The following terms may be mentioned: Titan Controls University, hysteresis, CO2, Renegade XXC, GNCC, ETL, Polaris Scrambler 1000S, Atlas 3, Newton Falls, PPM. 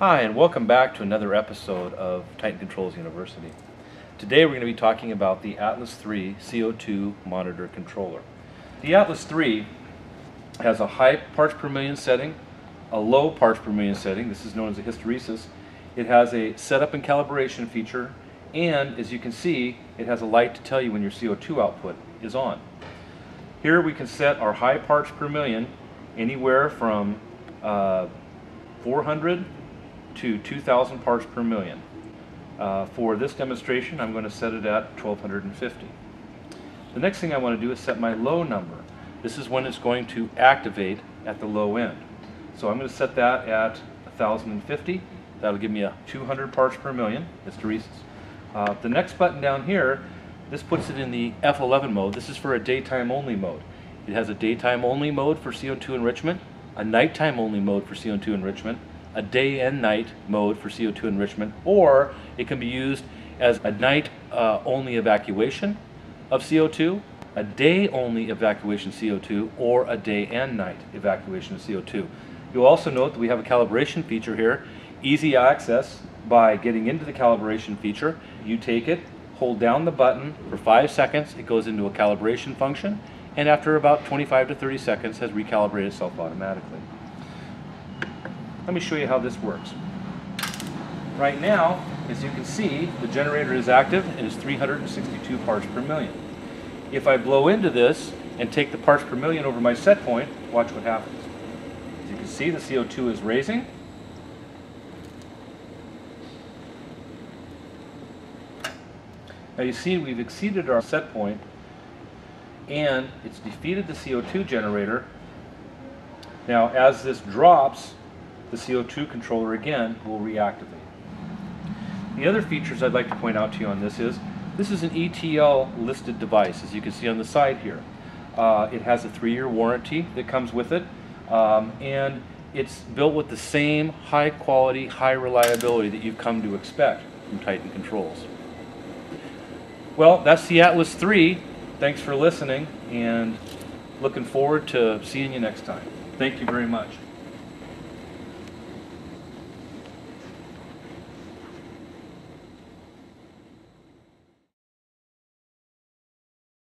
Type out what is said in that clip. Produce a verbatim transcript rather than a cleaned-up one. Hi, and welcome back to another episode of Titan Controls University. Today we're going to be talking about the Atlas three C O two monitor controller. The Atlas three has a high parts per million setting, a low parts per million setting, this is known as a hysteresis. It has a setup and calibration feature, and as you can see, it has a light to tell you when your C O two output is on. Here we can set our high parts per million anywhere from uh, four hundred to two thousand parts per million. Uh, for this demonstration, I'm going to set it at twelve fifty. The next thing I want to do is set my low number. This is when it's going to activate at the low end. So I'm going to set that at one thousand fifty. That'll give me a two hundred parts per million hysteresis. Uh, the next button down here, this puts it in the F eleven mode. This is for a daytime only mode. It has a daytime only mode for C O two enrichment, a nighttime only mode for C O two enrichment, a day and night mode for C O two enrichment, or it can be used as a night uh, only evacuation of C O two, a day only evacuation C O two, or a day and night evacuation of C O two. You'll also note that we have a calibration feature here, easy access by getting into the calibration feature. You take it, hold down the button for five seconds, it goes into a calibration function, and after about twenty-five to thirty seconds has recalibrated itself automatically. Let me show you how this works. Right now, as you can see, the generator is active and is three hundred sixty-two parts per million. If I blow into this and take the parts per million over my set point, watch what happens. As you can see, the C O two is raising. Now you see we've exceeded our set point and it's defeated the C O two generator. Now as this drops, the C O two controller again will reactivate. The other features I'd like to point out to you on this is, this is an E T L listed device, as you can see on the side here. Uh, it has a three-year warranty that comes with it, um, and it's built with the same high quality, high reliability that you've come to expect from Titan Controls. Well, that's the Atlas three. Thanks for listening, and looking forward to seeing you next time. Thank you very much.